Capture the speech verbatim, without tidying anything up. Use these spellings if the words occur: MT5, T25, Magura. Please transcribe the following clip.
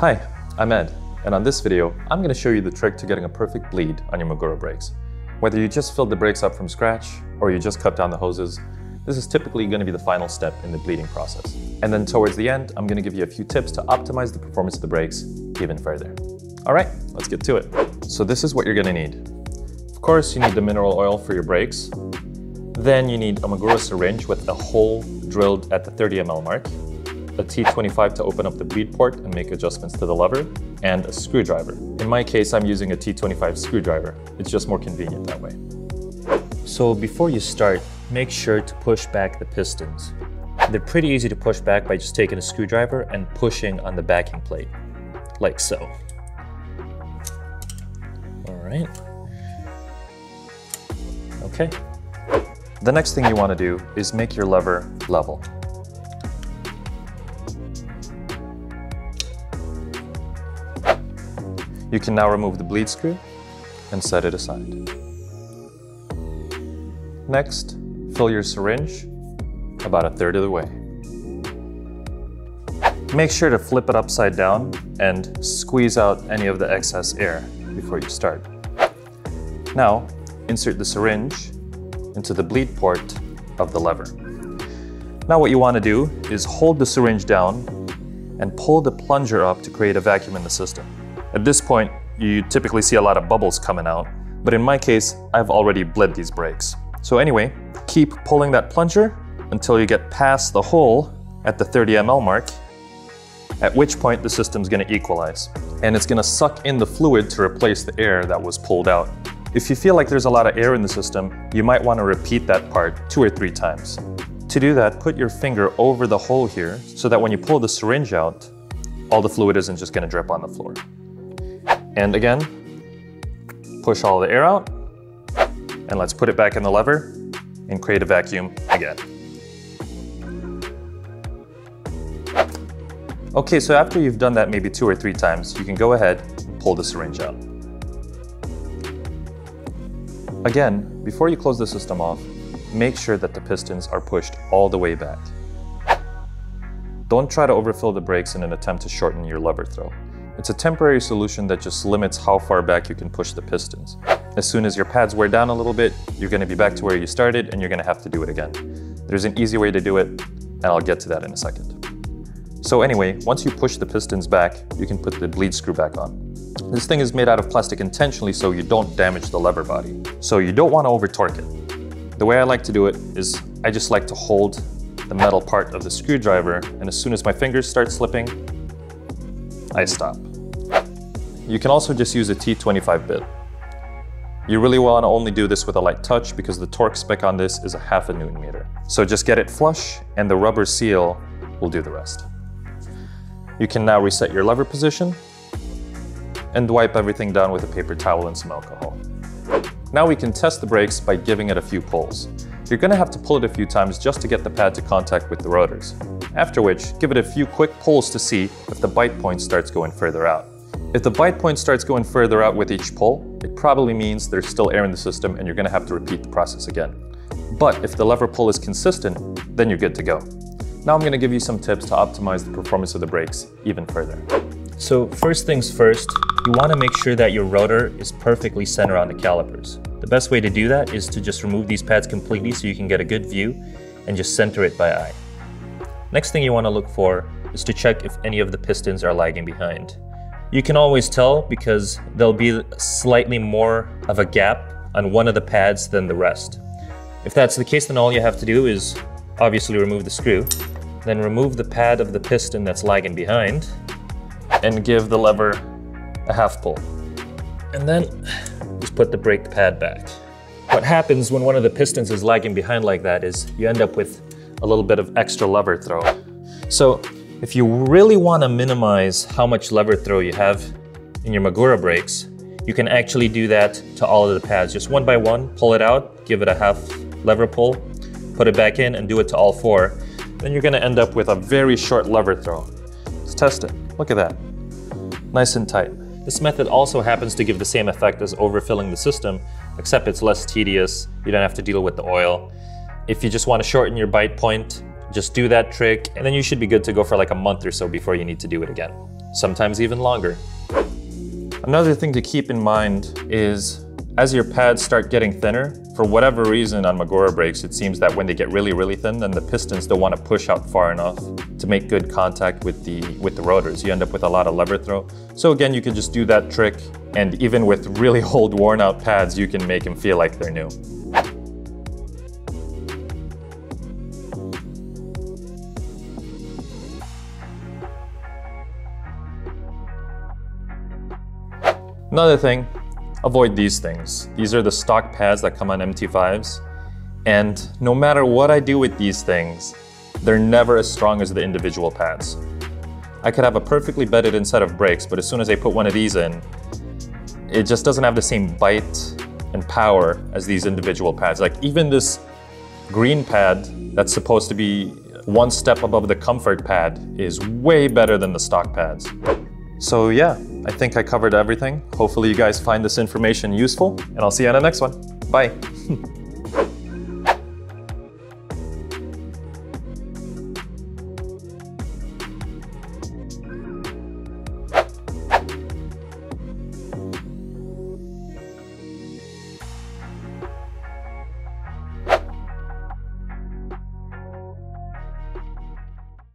Hi, I'm Ed, and on this video, I'm going to show you the trick to getting a perfect bleed on your Magura brakes. Whether you just filled the brakes up from scratch, or you just cut down the hoses, this is typically going to be the final step in the bleeding process. And then towards the end, I'm going to give you a few tips to optimize the performance of the brakes even further. All right, let's get to it. So this is what you're going to need. Of course, you need the mineral oil for your brakes. Then you need a Magura syringe with a hole drilled at the thirty milliliter mark, a T twenty-five to open up the bleed port and make adjustments to the lever, and a screwdriver. In my case, I'm using a T twenty-five screwdriver. It's just more convenient that way. So before you start, make sure to push back the pistons. They're pretty easy to push back by just taking a screwdriver and pushing on the backing plate, like so. All right. Okay. The next thing you want to do is make your lever level. You can now remove the bleed screw and set it aside. Next, fill your syringe about a third of the way. Make sure to flip it upside down and squeeze out any of the excess air before you start. Now, insert the syringe into the bleed port of the lever. Now what you want to do is hold the syringe down and pull the plunger up to create a vacuum in the system. At this point, you typically see a lot of bubbles coming out, but in my case, I've already bled these brakes. So anyway, keep pulling that plunger until you get past the hole at the thirty milliliter mark, at which point the system's going to equalize, and it's going to suck in the fluid to replace the air that was pulled out. If you feel like there's a lot of air in the system, you might want to repeat that part two or three times. To do that, put your finger over the hole here so that when you pull the syringe out, all the fluid isn't just going to drip on the floor. And again, push all the air out, and let's put it back in the lever and create a vacuum again. Okay, so after you've done that maybe two or three times, you can go ahead and pull the syringe out. Again, before you close the system off, make sure that the pistons are pushed all the way back. Don't try to overfill the brakes in an attempt to shorten your lever throw. It's a temporary solution that just limits how far back you can push the pistons. As soon as your pads wear down a little bit, you're going to be back to where you started and you're going to have to do it again. There's an easy way to do it, and I'll get to that in a second. So anyway, once you push the pistons back, you can put the bleed screw back on. This thing is made out of plastic intentionally so you don't damage the lever body. So you don't want to over torque it. The way I like to do it is I just like to hold the metal part of the screwdriver, and as soon as my fingers start slipping, I stop. You can also just use a T twenty-five bit. You really want to only do this with a light touch because the torque spec on this is a half a newton meter. So just get it flush and the rubber seal will do the rest. You can now reset your lever position and wipe everything down with a paper towel and some alcohol. Now we can test the brakes by giving it a few pulls. You're going to have to pull it a few times just to get the pad to contact with the rotors. After which, give it a few quick pulls to see if the bite point starts going further out. If the bite point starts going further out with each pull, it probably means there's still air in the system and you're going to have to repeat the process again. But if the lever pull is consistent, then you're good to go. Now I'm going to give you some tips to optimize the performance of the brakes even further. So first things first, you want to make sure that your rotor is perfectly centered on the calipers. The best way to do that is to just remove these pads completely so you can get a good view and just center it by eye. Next thing you want to look for is to check if any of the pistons are lagging behind. You can always tell because there'll be slightly more of a gap on one of the pads than the rest. If that's the case, then all you have to do is obviously remove the screw, then remove the pad of the piston that's lagging behind and give the lever a half pull. And then just put the brake pad back. What happens when one of the pistons is lagging behind like that is you end up with a little bit of extra lever throw. So if you really want to minimize how much lever throw you have in your Magura brakes, you can actually do that to all of the pads. Just one by one, pull it out, give it a half lever pull, put it back in and do it to all four. Then you're going to end up with a very short lever throw. Let's test it. Look at that. Nice and tight. This method also happens to give the same effect as overfilling the system, except it's less tedious. You don't have to deal with the oil. If you just want to shorten your bite point, just do that trick, and then you should be good to go for like a month or so before you need to do it again. sometimes even longer. Another thing to keep in mind is as your pads start getting thinner, for whatever reason on Magura brakes, it seems that when they get really, really thin, then the pistons don't want to push out far enough to make good contact with the, with the rotors. You end up with a lot of lever throw. So again, you can just do that trick, and even with really old worn out pads, you can make them feel like they're new. Another thing, avoid these things. These are the stock pads that come on M T fives. And no matter what I do with these things, they're never as strong as the individual pads. I could have a perfectly bedded in set of brakes, but as soon as I put one of these in, it just doesn't have the same bite and power as these individual pads. Like even this green pad that's supposed to be one step above the comfort pad is way better than the stock pads. So yeah, I think I covered everything. Hopefully you guys find this information useful, and I'll see you on the next one. Bye.